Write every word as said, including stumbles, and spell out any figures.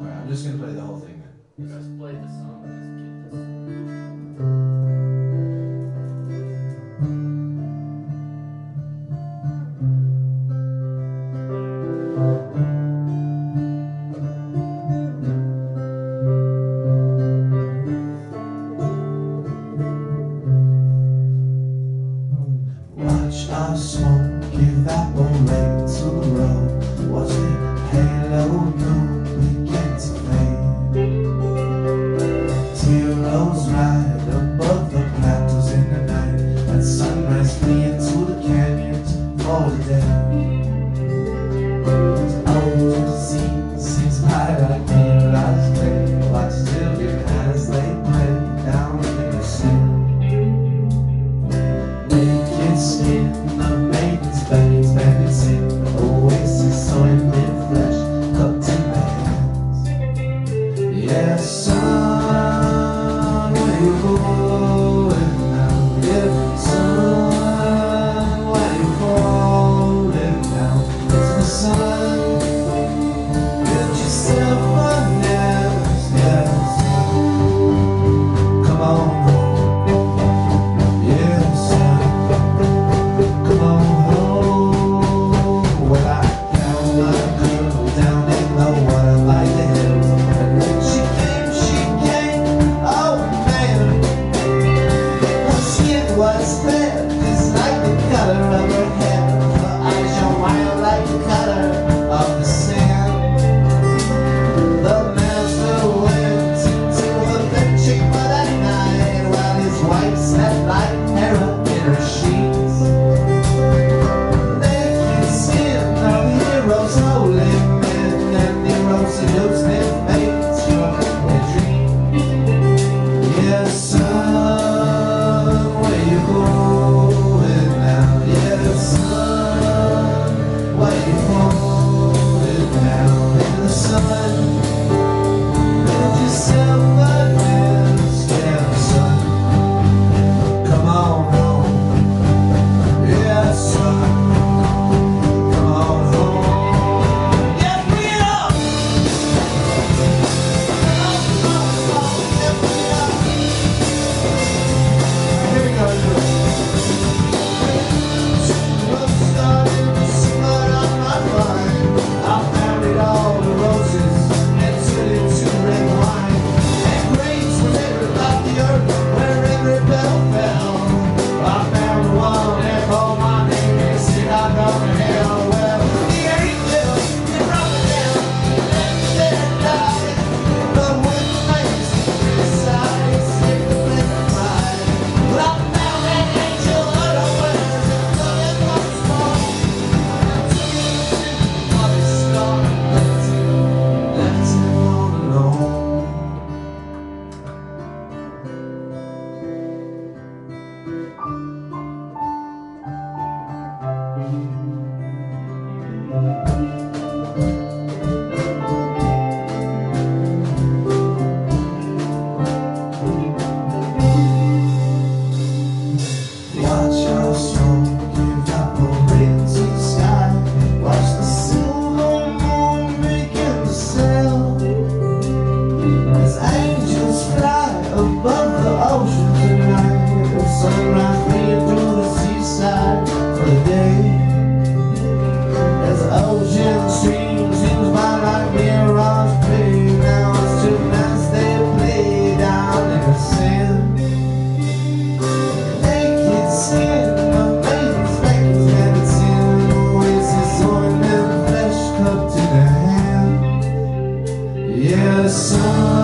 Alright, I'm just gonna play the whole thing then. Just okay. Play the song. Let's get this. Yes, sir.